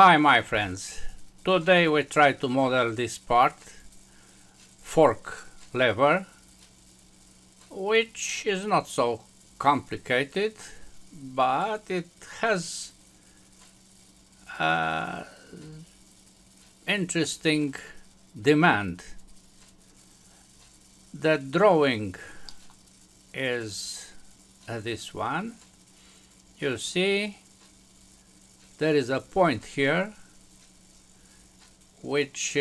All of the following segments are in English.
Hi my friends, today we try to model this part, fork lever, which is not so complicated, but it has interesting demand. The drawing is this one. You see there is a point here which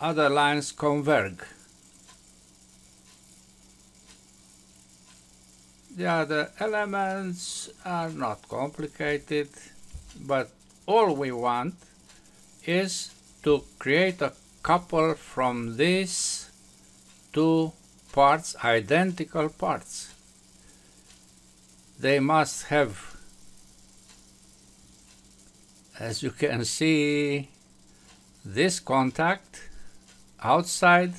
other lines converge. The other elements are not complicated, but all we want is to create a couple from these two parts, identical parts. They must have, as you can see, this contact outside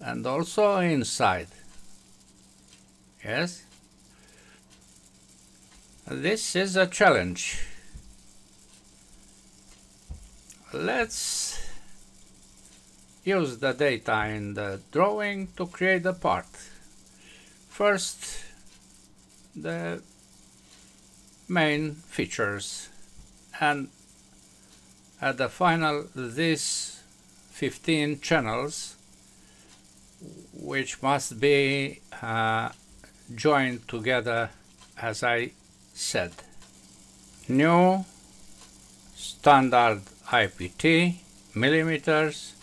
and also inside. Yes, this is a challenge. Let's use the data in the drawing to create a part. First, the main features, and at the final these 15 channels which must be joined together, as I said. New standard IPT millimeters,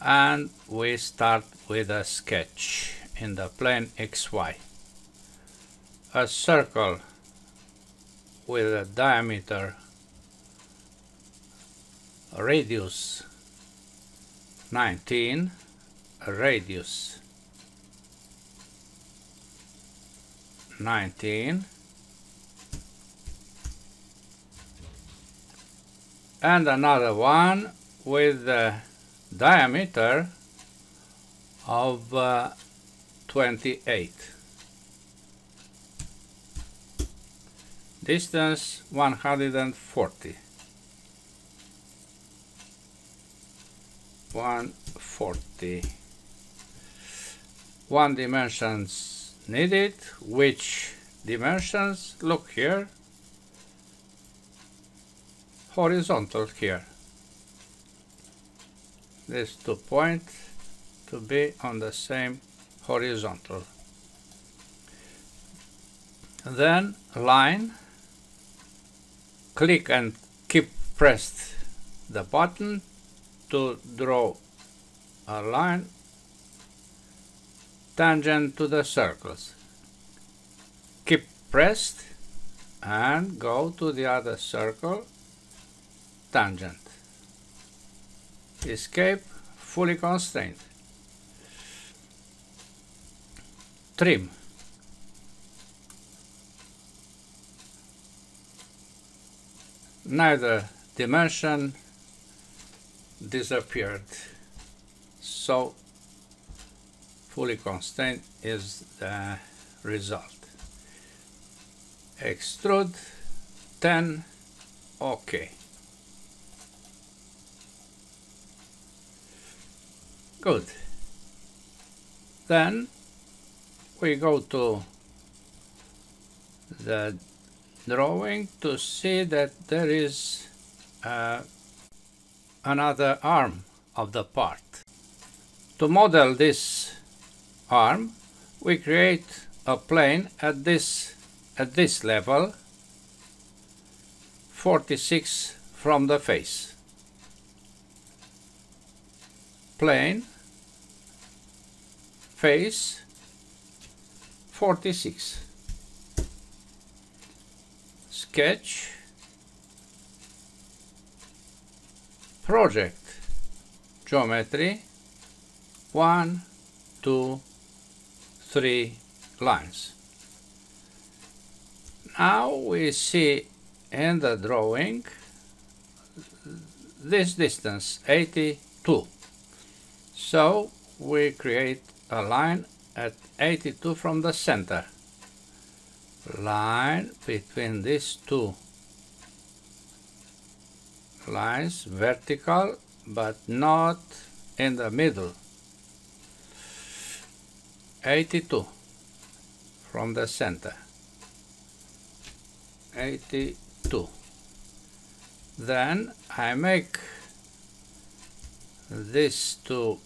and we start with a sketch in the plane XY. A circle with a diameter, a radius 19, a radius 19, and another one with a diameter of 28. Distance 140. One dimensions needed. Which dimensions? Look here. Horizontal here. These 2 points to be on the same horizontal. Then line. Click and keep pressed the button to draw a line tangent to the circles. Keep pressed and go to the other circle, tangent. Escape, fully constrained. Trim. Neither dimension disappeared, so fully constrained is the result. Extrude 10, OK. Good. Then we go to the drawing to see that there is another arm of the part. To model this arm, we create a plane at this level, 46 from the face. Plane, face, 46. Sketch, project, geometry, 1, 2, 3 lines. Now we see in the drawing this distance, 82. So we create a line at 82 from the center. Line between these two lines vertical, but not in the middle. 82 from the center. 82. Then I make these two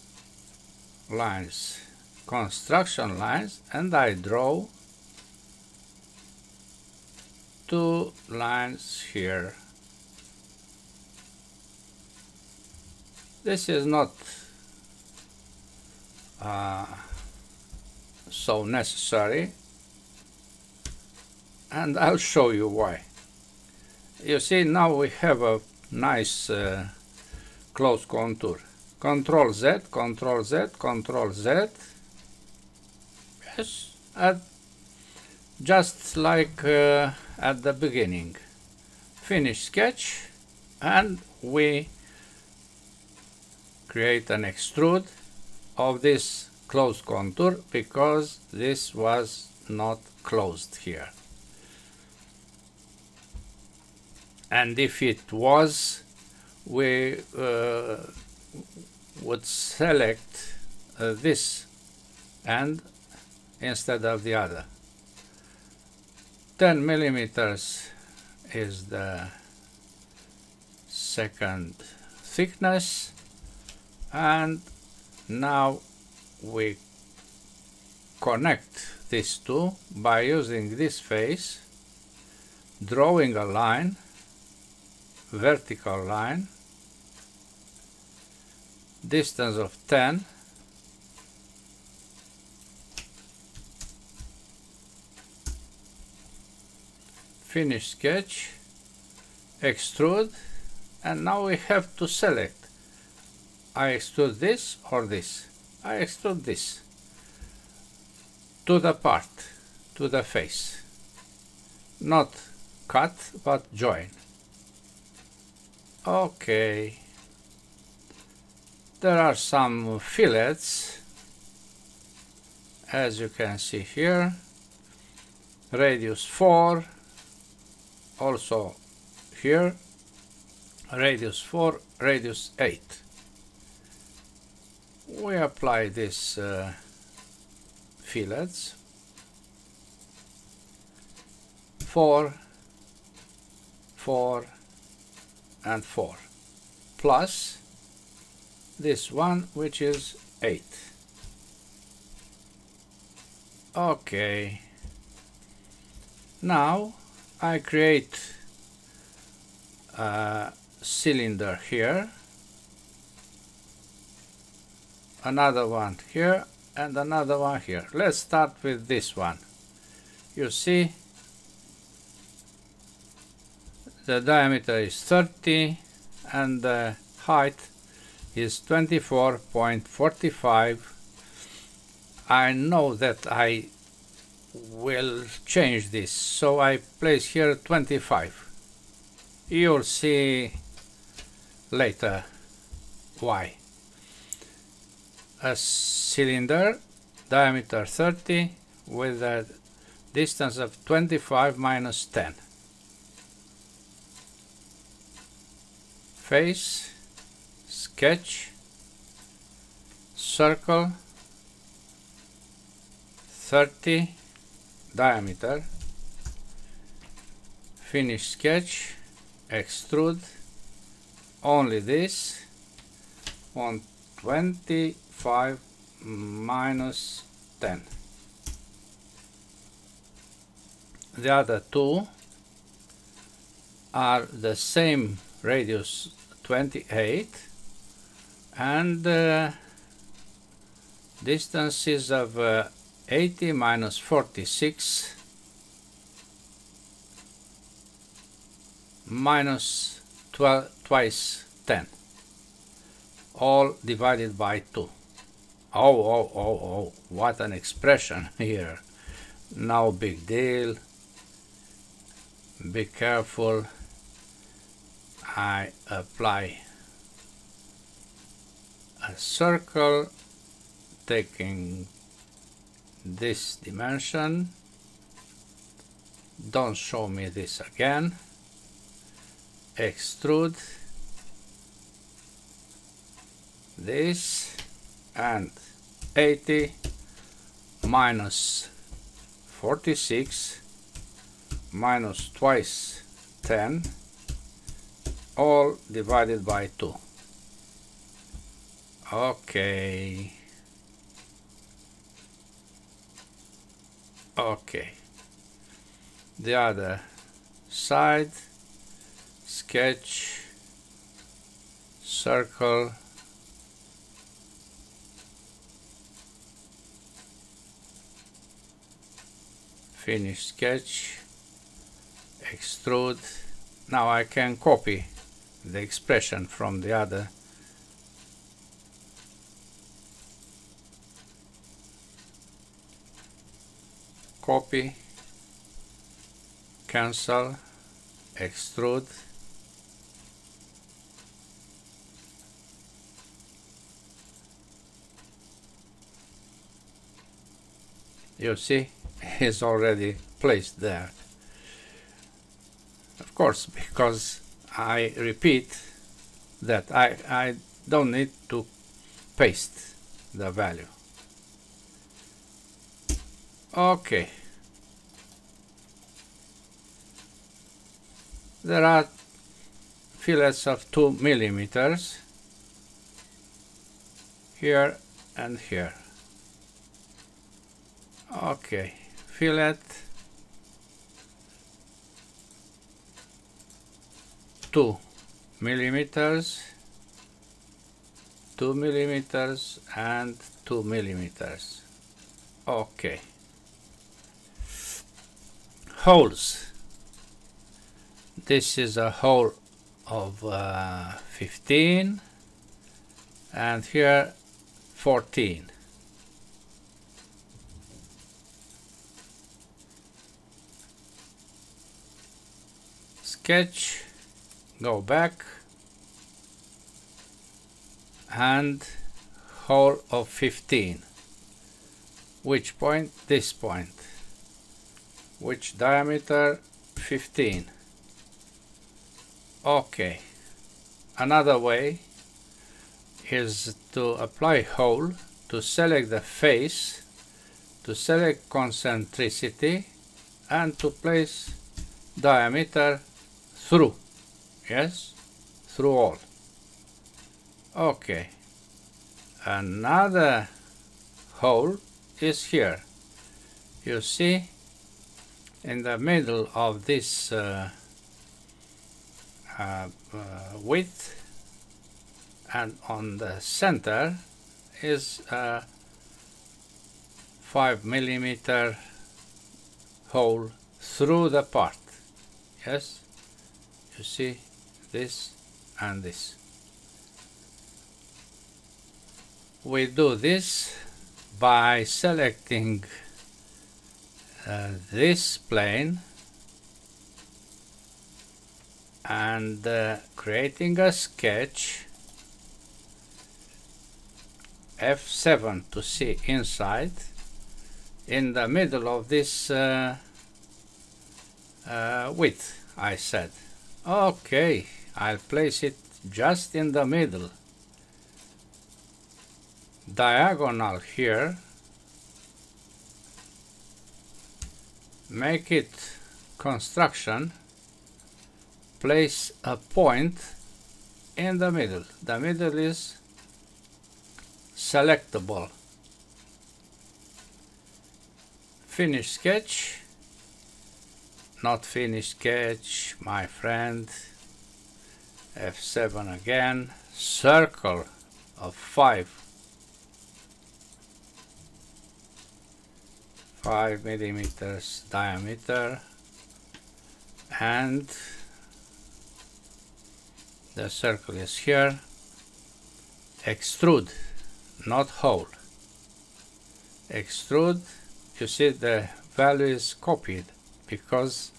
lines construction lines, and I draw two lines here. This is not so necessary, and I'll show you why. You see, now we have a nice close contour. Control Z, Control Z, Control Z. Yes, just like at the beginning. Finish sketch, and we create an extrude of this close contour, because this was not closed here. And if it was, we would select this end instead of the other. 10 millimeters is the second thickness, and now we connect these two by using this face, drawing a line, vertical line, distance of 10, finish sketch, extrude, and now we have to select. I extrude this or this. I extrude this to the part, to the face. Not cut, but join. Okay. There are some fillets, as you can see here. Radius 4, also here. Radius 4, radius 8. We apply these fillets. 4, 4, and 4, plus this one, which is 8. Okay. Now I create a cylinder here, another one here, and another one here. Let's start with this one. You see, the diameter is 30 and the height is 24.45. I know that I will change this, so I place here 25. You'll see later why. A cylinder, diameter 30, with a distance of 25 minus 10. Face, sketch, circle, 30, diameter, finish sketch, extrude, only this, on 25 minus 10. The other two are the same radius, 28, and distances of 80 minus 46 minus 12, twice 10. All divided by 2. Oh, what an expression here. No big deal. Be careful. I apply a circle, taking this dimension. Don't show me this again. Extrude, this, and 80 minus 46 minus twice 10, all divided by 2. Okay. Okay. The other side, sketch, circle, finish sketch, extrude. Now I can copy the expression from the other copy, cancel, extrude, you see it's already placed there, of course, because I repeat that I don't need to paste the value. Okay. There are fillets of 2 millimeters here and here. Okay, fillet 2 millimeters, 2 millimeters, and 2 millimeters. Okay. Holes. This is a hole of 15, and here 14. Sketch, go back, and hole of 15. Which point? This point. Which diameter? 15. Okay, another way is to apply hole, to select the face, to select concentricity, and to place diameter through, yes, through all. Okay, another hole is here. You see, in the middle of this width, and on the center is a 5 millimeter hole through the part. Yes, you see this and this. We do this by selecting this plane and creating a sketch, F7 to see inside. In the middle of this width, I said, okay, I'll place it just in the middle. Diagonal here, make it construction. Place a point in the middle. The middle is selectable. Finish sketch. Not finish sketch, my friend. F7 again. Circle of 5 millimeters diameter, and the circle is here. Extrude, not hole. Extrude, you see the value is copied because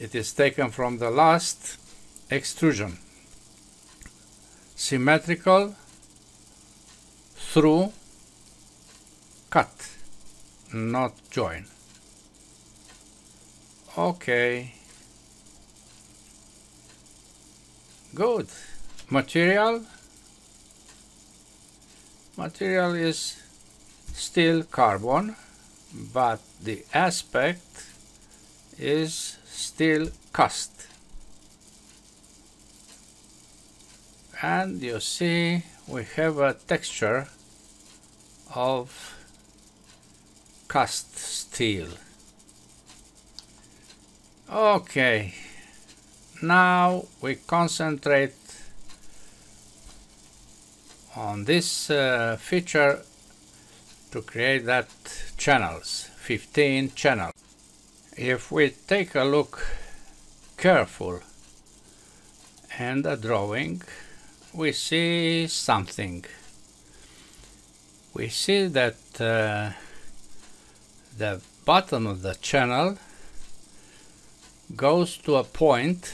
it is taken from the last extrusion. Symmetrical, through, cut, not join. Okay. Good. Material, Material is still carbon, but the aspect is still cast. And you see we have a texture of cast steel. Okay, now we concentrate on this feature to create that channels, 15 channels. If we take a look careful and a drawing, we see something. We see that the bottom of the channel goes to a point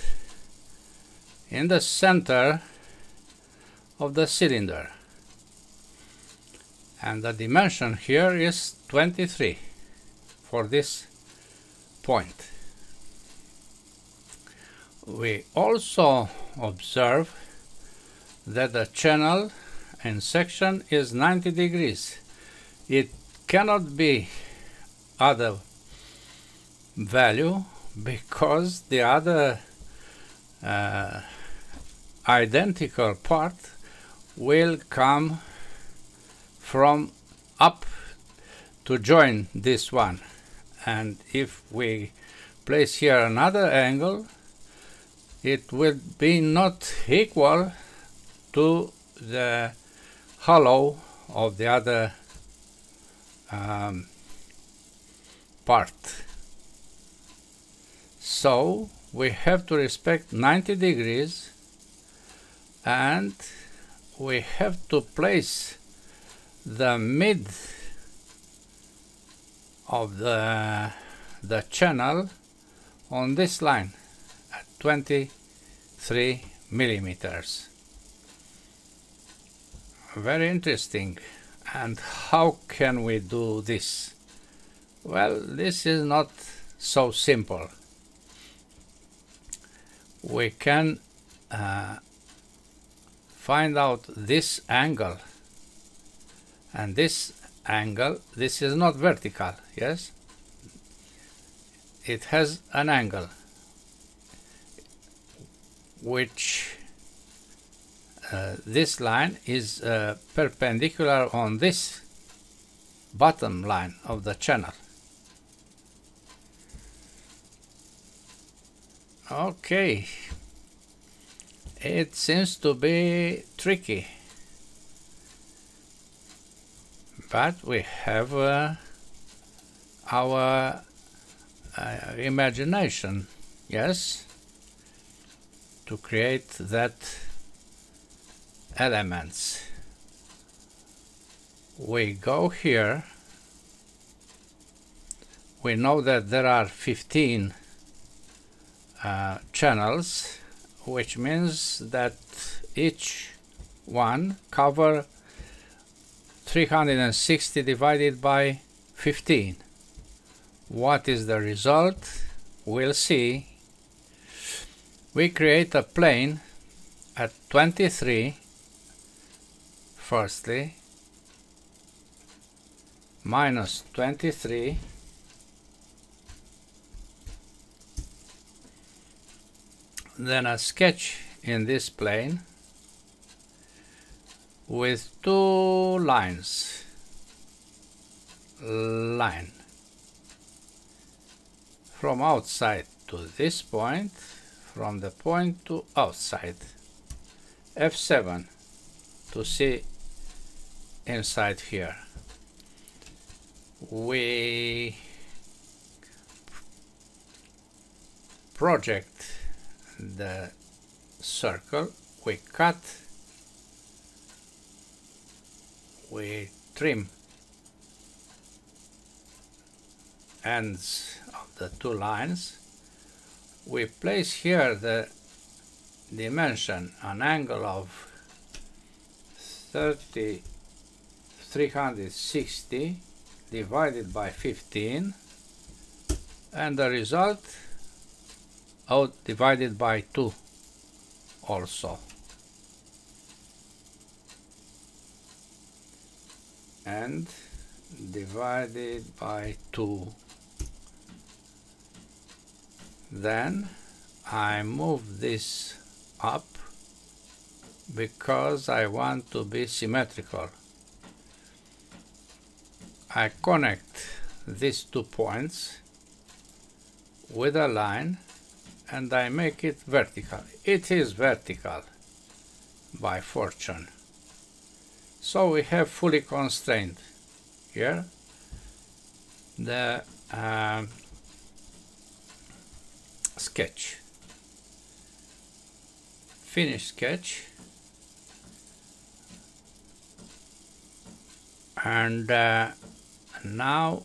in the center of the cylinder, and the dimension here is 23 for this point. We also observe that the channel and section is 90 degrees. It cannot be other value because the other identical part will come from up to join this one, and if we place here another angle, it will be not equal to the hollow of the other part. So we have to respect 90 degrees, and we have to place the mid of the channel on this line at 23 millimeters. Very interesting. And how can we do this? Well, this is not so simple. We can find out this angle and this angle. This is not vertical, yes? It has an angle which this line is perpendicular on this bottom line of the channel. Okay, it seems to be tricky, but we have our imagination, yes, to create that elements. We go here. We know that there are 15 channels, which means that each one cover 360 divided by 15. What is the result? We'll see. We create a plane at 23, firstly, minus 23, then a sketch in this plane with two lines, line from outside to this point, from the point to outside, F7 to see inside here. We project the circle, we cut, we trim ends of the two lines, we place here the dimension, an angle of 360 divided by 15, and the result out divided by 2 also. and divided by 2. Then I move this up because I want to be symmetrical. I connect these 2 points with a line and I make it vertical. It is vertical by fortune. So we have fully constrained here. The sketch. Finish sketch. And now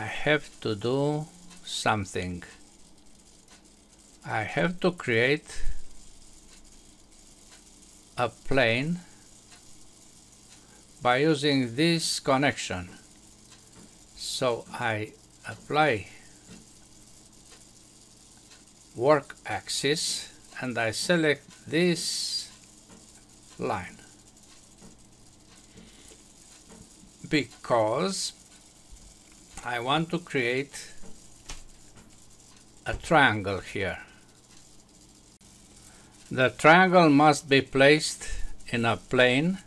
I have to do something. I have to create a plane by using this connection. So I apply work axis and I select this line because I want to create a triangle here. The triangle must be placed in a plane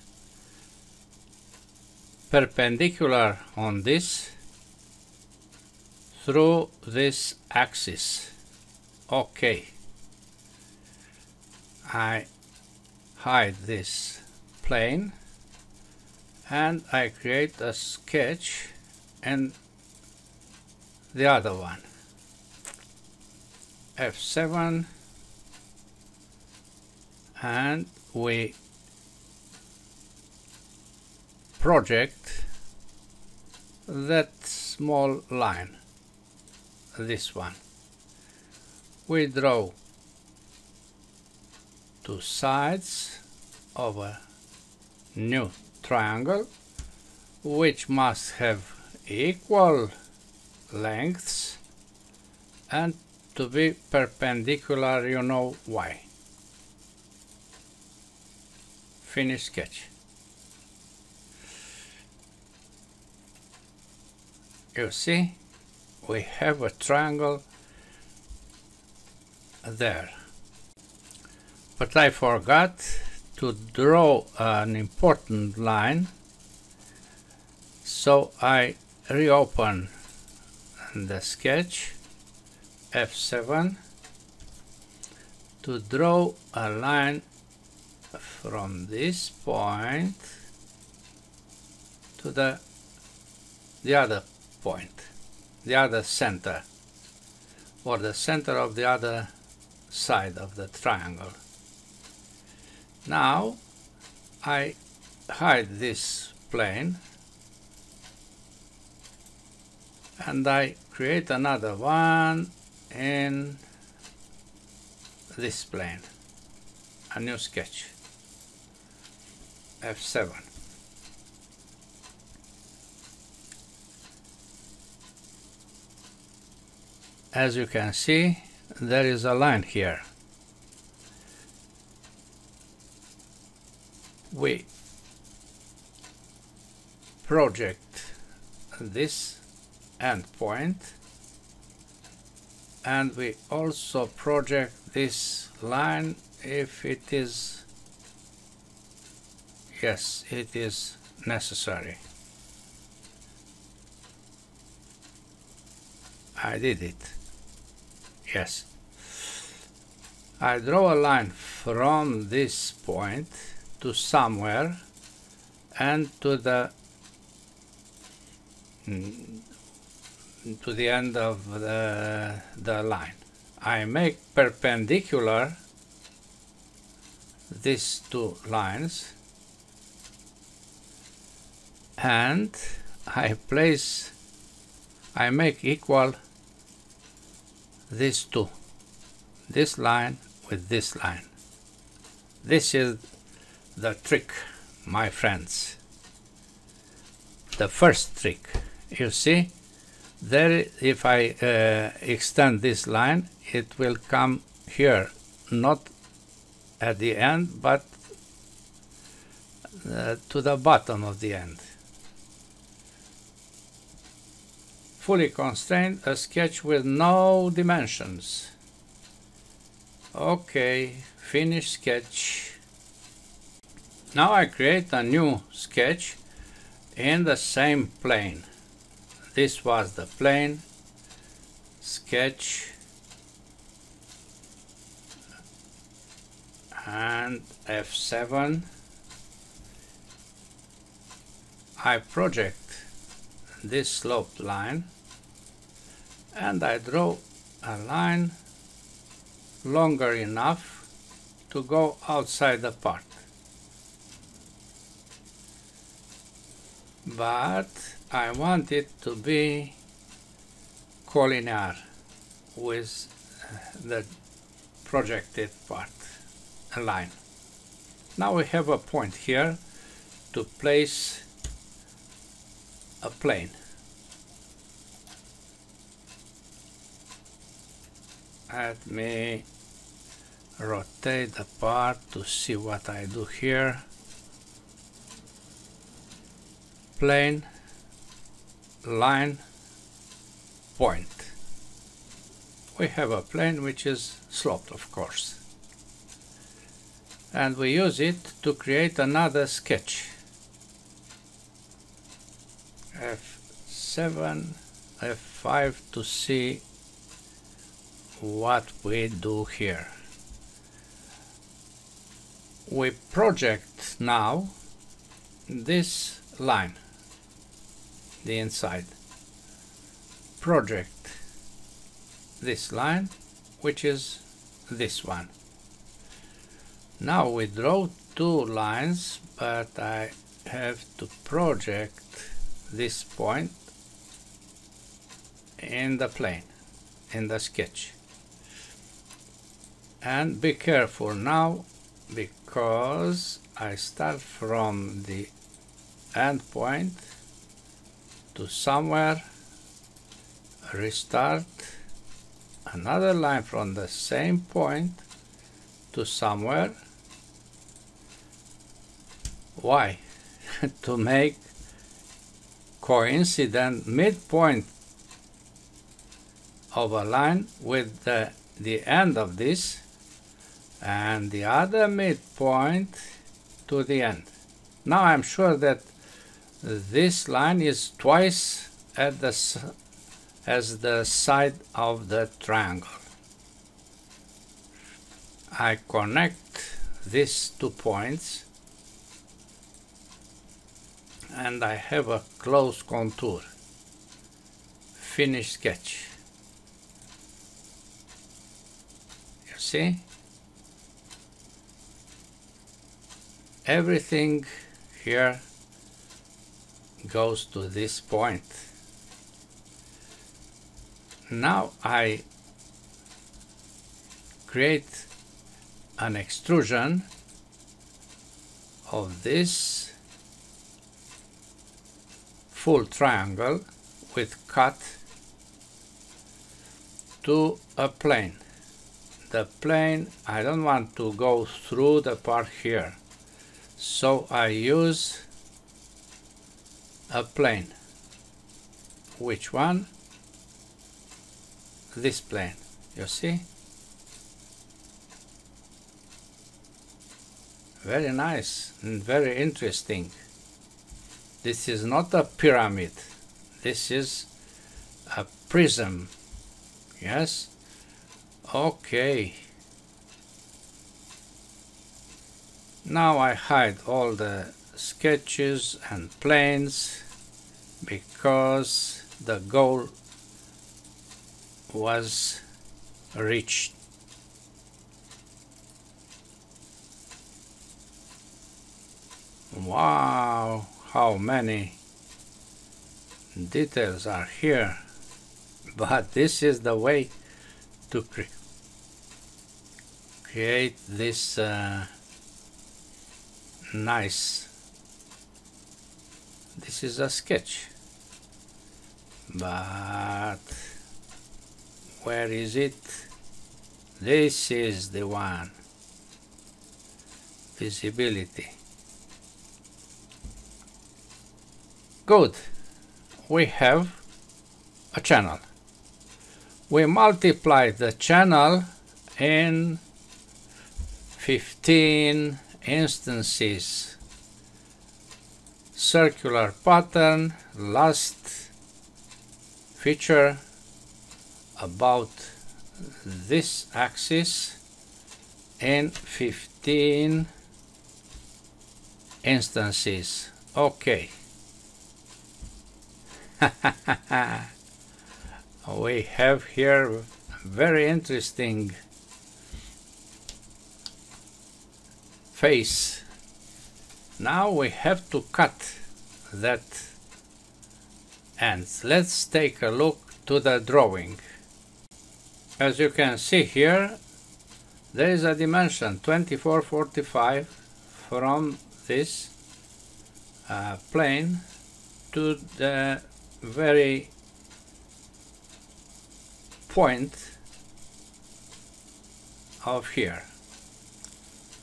perpendicular on this through this axis. Okay. I hide this plane and I create a sketch and the other one. F7, and we project that small line, this one. We draw 2 sides of a new triangle which must have equal lengths and to be perpendicular, you know why. Finish sketch. You see, we have a triangle there. But I forgot to draw an important line, so I reopen the sketch. F7 to draw a line from this point to the other point, the other center, or the center of the other side of the triangle. Now I hide this plane and I create another one in this plane, a new sketch, F7. As you can see, there is a line here. We project this end point. And we also project this line if it is, yes, it is necessary. I did it. Yes. I draw a line from this point to somewhere and to the end of the line. I make perpendicular these 2 lines and I make equal these 2, this line with this line. This is the trick, my friends. The first trick, you see. There, if I extend this line, it will come here, not at the end, but to the bottom of the end. fully constrained, a sketch with no dimensions. Okay, finish sketch. Now I create a new sketch in the same plane. This was the plane, sketch, and F7. I project this sloped line and I draw a line longer enough to go outside the part. But I want it to be collinear with the projected part, a line. Now we have a point here to place a plane. Let me rotate the part to see what I do here. Plane, line, point. We have a plane which is sloped, of course. And we use it to create another sketch. F7, F5 to see what we do here. We project now this line, the inside. Project this line, which is this one. Now we draw two lines, but I have to project this point in the plane, in the sketch. And be careful now, because I start from the end point to somewhere, restart another line from the same point to somewhere. Why? To make coincident midpoint of a line with the end of this, and the other midpoint to the end. Now I'm sure that this line is twice as the side of the triangle. I connect these two points and I have a close contour. Finish sketch. You see? Everything here goes to this point. Now I create an extrusion of this full triangle with cut to a plane. The plane, I don't want to go through the part here, so I use a plane. Which one? This plane, you see? Very nice and very interesting. This is not a pyramid, this is a prism. Yes? Okay. Now I hide all the sketches and planes, because the goal was reached. Wow, how many details are here, but this is the way to create this nice. This is a sketch, but where is it? This is the one. Visibility. Good. We have a channel. We multiply the channel in 15 instances. Circular pattern, last feature about this axis, in 15 instances. Okay. We have here very interesting face. Now we have to cut that, and let's take a look to the drawing. As you can see here, there is a dimension 2445 from this plane to the very point of here,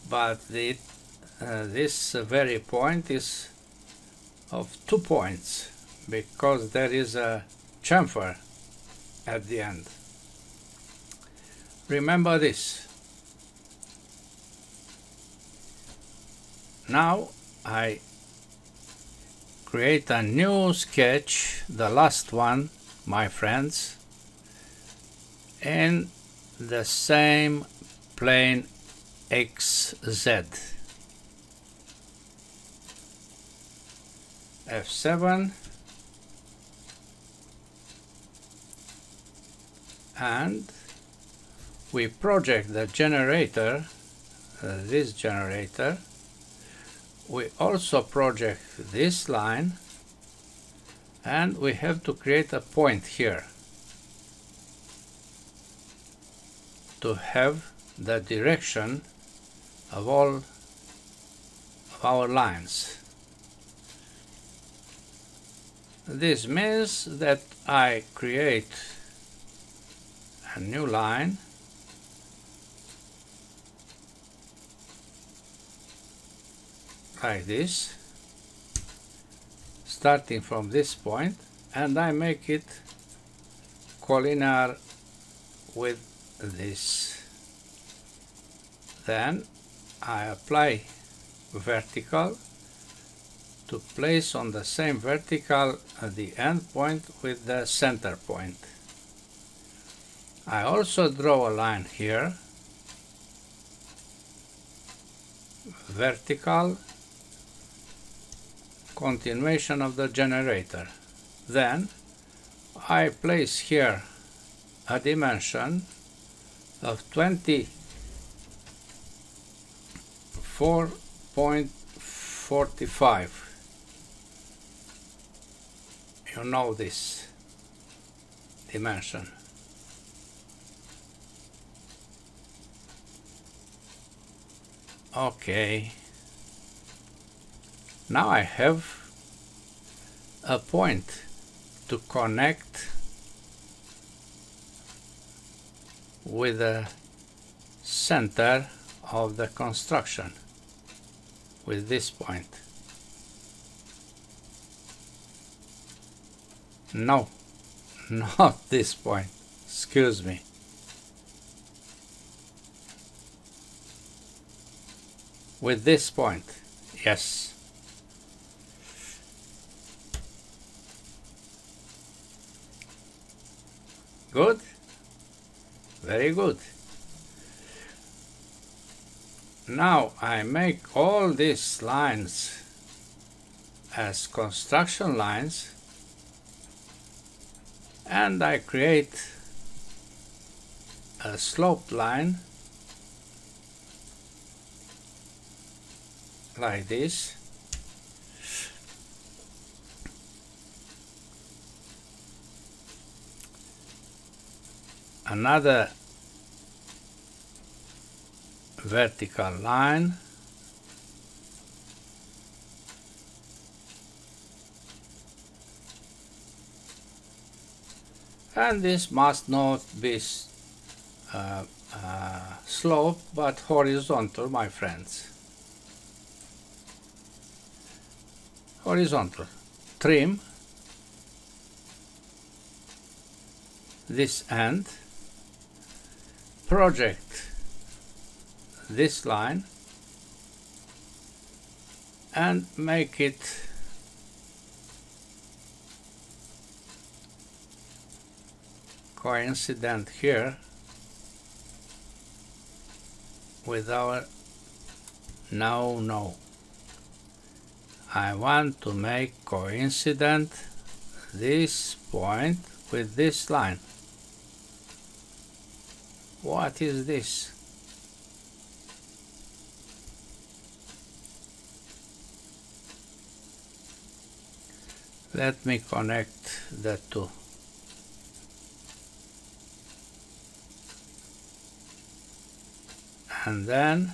but this very point is of 2 points because there is a chamfer at the end. Remember this. Now I create a new sketch, the last one, my friends, in the same plane XZ. F7 and we project the generator, this generator. We also project this line and we have to create a point here to have the direction of all of our lines. This means that I create a new line like this, starting from this point, and I make it collinear with this. Then I apply vertical to place on the same vertical at the end point with the center point. I also draw a line here, vertical, continuation of the generator. Then I place here a dimension of 24.45. You know this dimension. Okay. Now I have a point to connect with the center of the construction, with this point. No, not this point, excuse me. With this point, yes. Good? Very good. Now I make all these lines as construction lines and I create a sloped line like this. Another vertical line and this must not be sloped but horizontal, my friends. Horizontal. Trim this end, project this line and make it coincident here with our no. I want to make coincident this point with this line. What is this? Let me connect the two. And then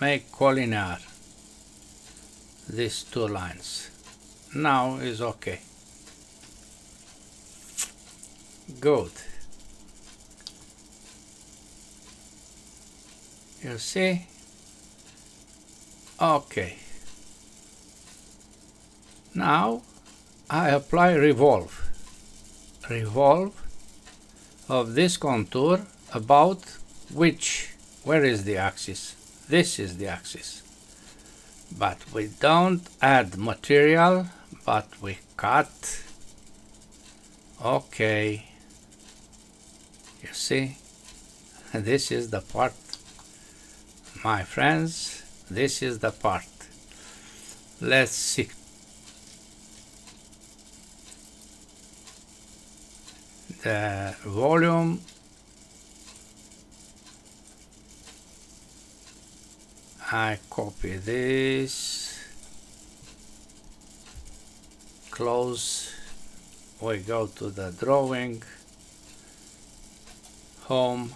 make collinear these two lines. Now is okay. Good. You see? Okay. Now I apply revolve. Revolve of this contour about which? Where is the axis? This is the axis. But we don't add material, but we cut. Okay. You see? This is the part. My friends, this is the part. Let's see. The volume I copy this, close, we go to the drawing, home,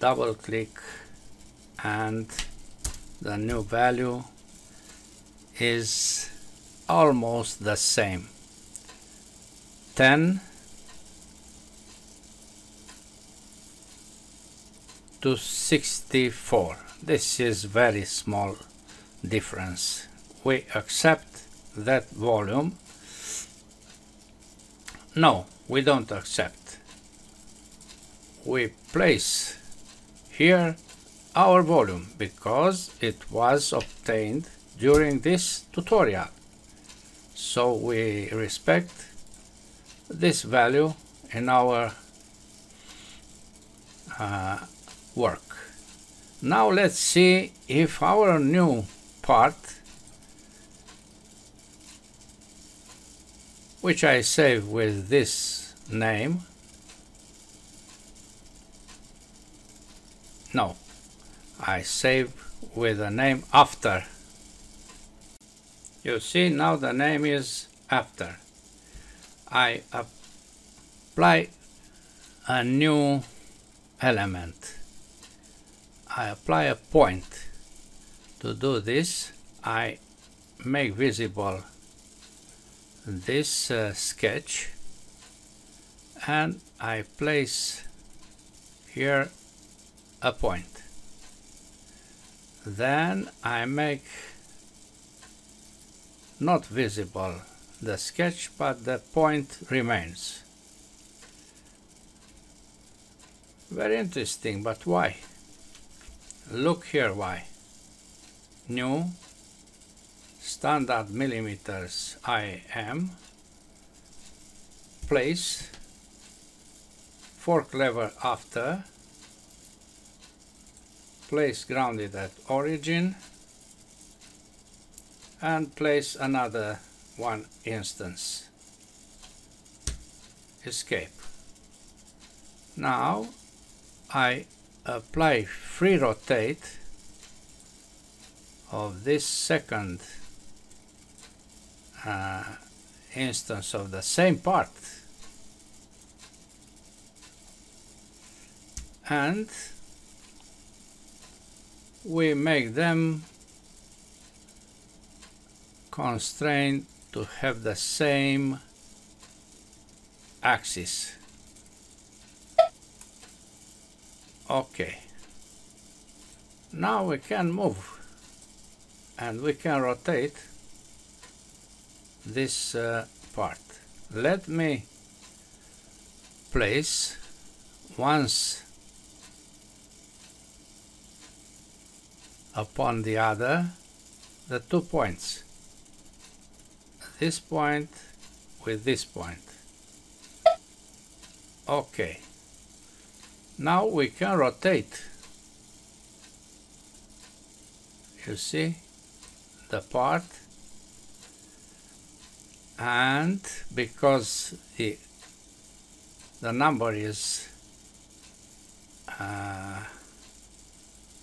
double click, and the new value is almost the same, 10 to 64. This is very small difference. We accept that volume. No, we don't accept. We place here our volume because it was obtained during this tutorial. So we respect this value in our work. Now let's see if our new part, which I save with this name, no, I save with a name after. You see now the name is after. I apply a new element. I apply a point. To do this, I make visible this sketch and I place here a point. Then I make not visible the sketch, but the point remains. Very interesting, but why? Look here why. New standard millimeters IM, place fork lever after, place grounded at origin, and place another one instance. Escape. Now I apply free rotate of this second instance of the same part, and we make them constrained to have the same axis. Okay, now we can move and we can rotate this part. Let me place once upon the other the 2 points, this point with this point. Okay, now we can rotate, you see, the part, and because the number is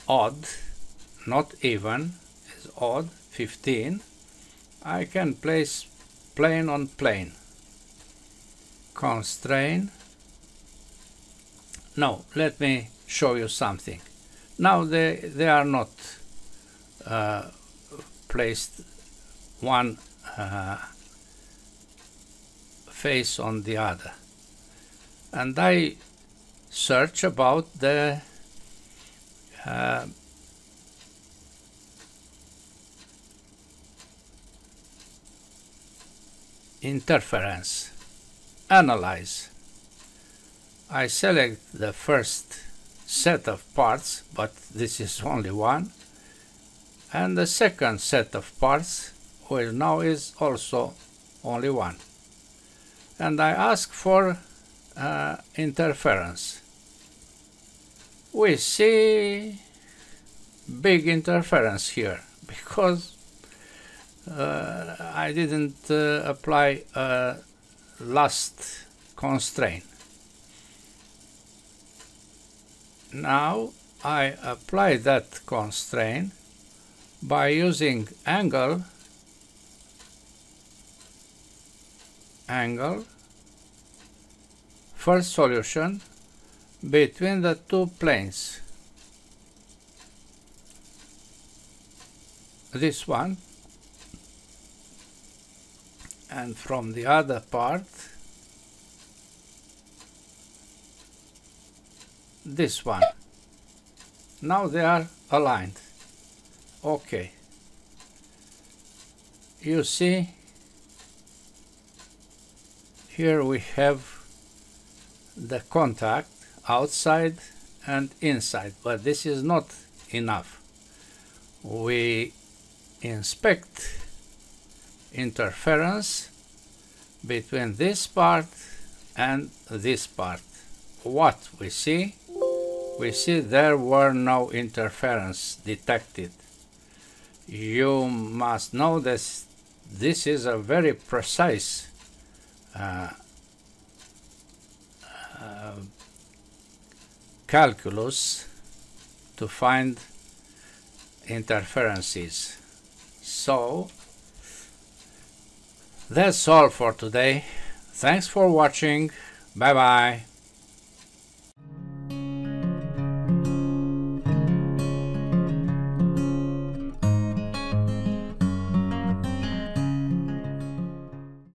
odd, not even, is odd, 15, I can place plane on plane, constrain. Now let me show you something. Now they are not placed one face on the other, and I search about the interference. Analyze. I select the first set of parts, but this is only one, and the second set of parts, which now is also only one, and I ask for interference. We see big interference here because I didn't apply a last constraint. Now I apply that constraint by using angle, first solution between the two planes. This one, and from the other part, this one. Now they are aligned. Okay. You see, here we have the contact outside and inside, but this is not enough. We inspect interference between this part and this part. What we see? We see there were no interference detected. You must know that this is a very precise calculus to find interferences. So that's all for today. Thanks for watching. Bye bye.